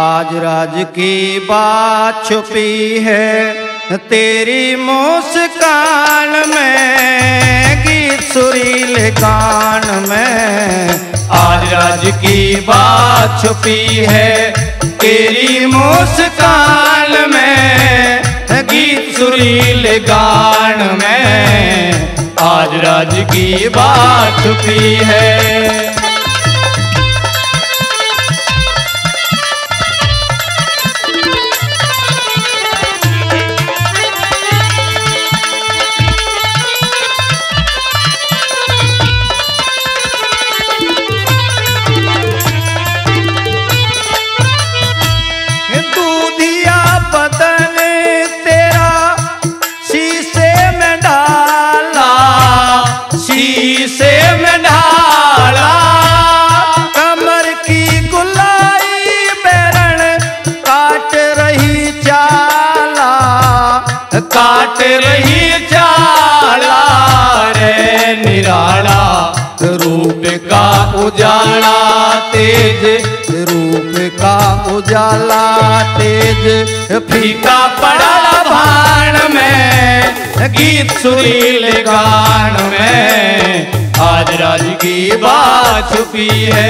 आज राज की बात छुपी है तेरी मुस्कान में, गीत सुरीले कान में। आज राज की बात छुपी है तेरी मुस्कान में, गीत सुरीले गान में। आज राज की बात छुपी है। काट रही जाला रे निराला, रूप का उजाला तेज, रूप का उजाला तेज, फीका पड़ा भाण में, गीत सुरीले गान में। आज राज की बात छुपी है।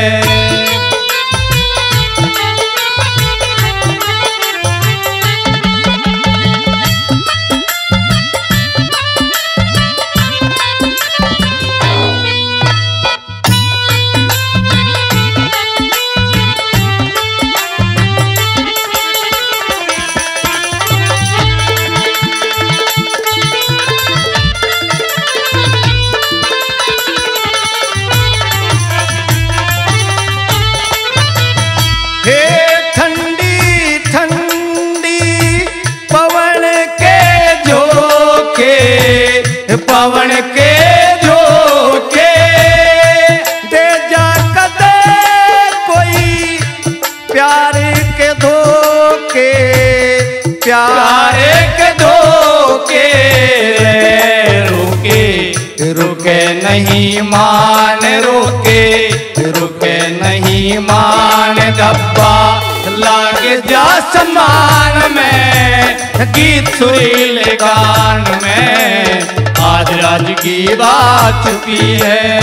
पवन के झोंके दे जा कदे कोई प्यार के धोखे, प्यार के धोखे रोके, रुके नहीं मान, रोके रुके नहीं मान, डब्बा लागे जा समान में, गीत सुरीले गान में। आज राज की बात छुपी है।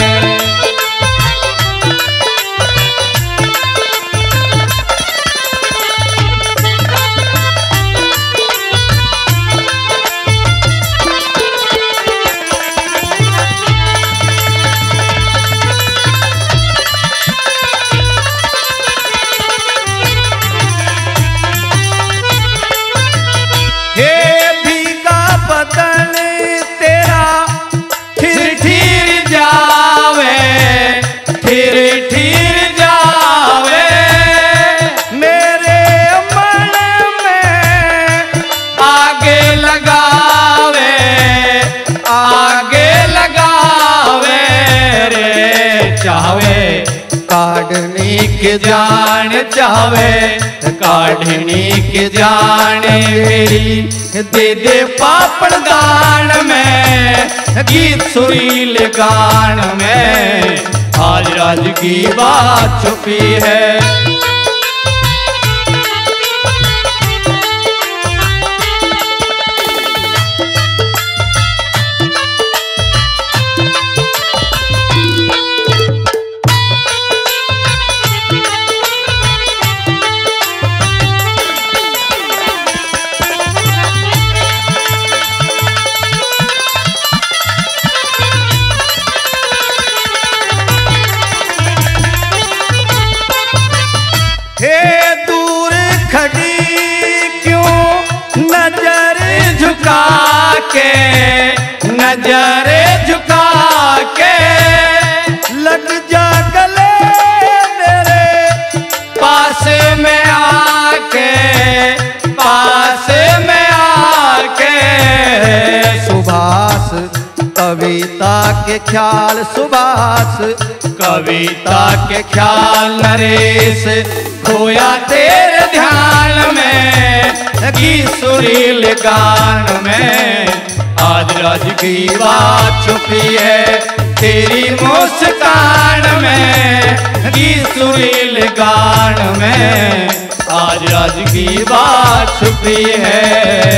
काढ़नी के जान चावे, काढ़नी के जान मेरी, दे दे पापड़ दान में, गीत सुरीले गान में। आज राज की बात छुपी है। नजरे झुका के लग जा गले मेरे, पास में आके, पास में आके। सुभाष कविता के ख्याल, सुभाष कविता के ख्याल, नरेश खोया तेरे ध्यान में, गीत सुरीले गान में। आज राज की बात छुपी है तेरी मुस्कान में, गीत सुरीले गान में। राज राज की बात छुपी है।